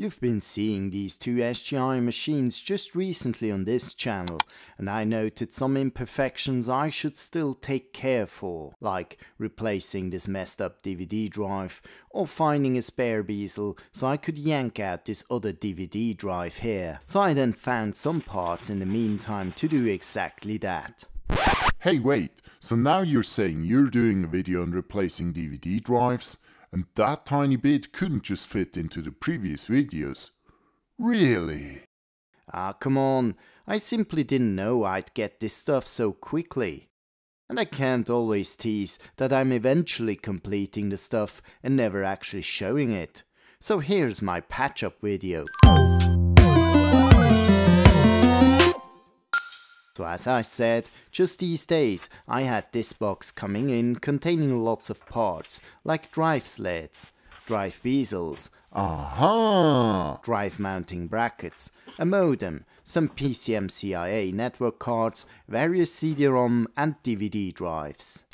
You've been seeing these two SGI machines just recently on this channel, and I noted some imperfections I should still take care for, like replacing this messed up DVD drive or finding a spare bezel so I could yank out this other DVD drive here. So I then found some parts in the meantime to do exactly that. Hey wait, so now you're saying you're doing a video on replacing DVD drives? And that tiny bit couldn't just fit into the previous videos. Really? Ah, come on, I simply didn't know I'd get this stuff so quickly. And I can't always tease that I'm eventually completing the stuff and never actually showing it. So here's my patch-up video. So as I said, just these days I had this box coming in containing lots of parts, like drive sleds, drive bezels, drive mounting brackets, a modem, some PCMCIA network cards, various CD-ROM and DVD drives.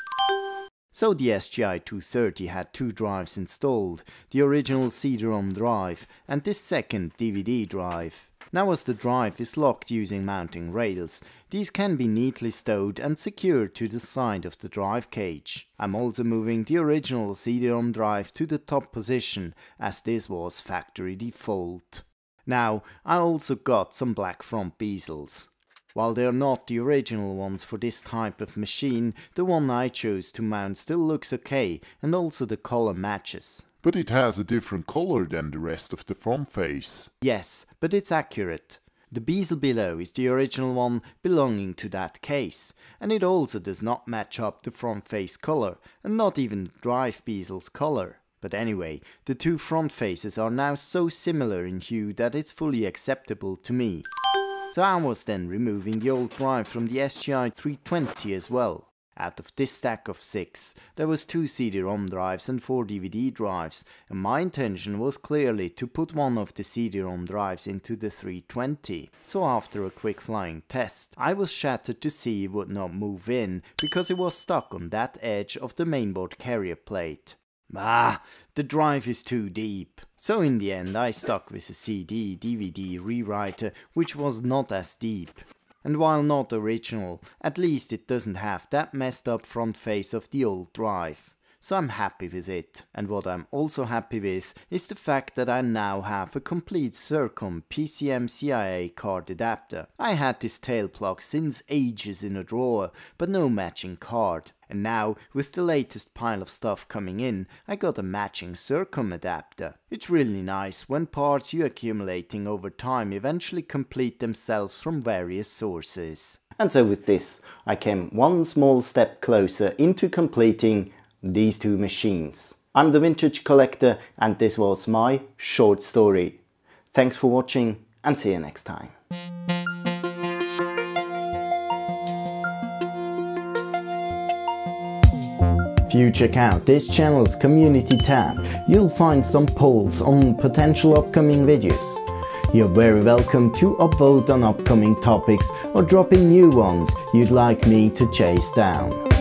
So the SGI 230 had two drives installed, the original CD-ROM drive and this second DVD drive. Now as the drive is locked using mounting rails, these can be neatly stowed and secured to the side of the drive cage. I'm also moving the original CD-ROM drive to the top position, as this was factory default. Now, I also got some black front bezels. While they are not the original ones for this type of machine, the one I chose to mount still looks okay, and also the color matches. But it has a different color than the rest of the front face. Yes, but it's accurate. The bezel below is the original one belonging to that case, and it also does not match up the front face color, and not even drive bezel's color. But anyway, the two front faces are now so similar in hue that it's fully acceptable to me. So I was then removing the old drive from the SGI 320 as well. Out of this stack of 6, there was 2 CD-ROM drives and 4 DVD drives, and my intention was clearly to put one of the CD-ROM drives into the 320. So after a quick flying test, I was shattered to see it would not move in, because it was stuck on that edge of the mainboard carrier plate. Ah, the drive is too deep. So in the end I stuck with a CD-DVD rewriter, which was not as deep. And while not original, at least it doesn't have that messed up front face of the old drive. So I'm happy with it. And what I'm also happy with is the fact that I now have a complete Circum PCMCIA card adapter. I had this tail plug since ages in a drawer, but no matching card. And now, with the latest pile of stuff coming in, I got a matching Circum adapter. It's really nice when parts you're accumulating over time eventually complete themselves from various sources. And so with this, I came one small step closer into completing these two machines. I'm the Phintage Collector, and this was my short story. Thanks for watching, and see you next time. If you check out this channel's community tab, you'll find some polls on potential upcoming videos. You're very welcome to upvote on upcoming topics or drop in new ones you'd like me to chase down.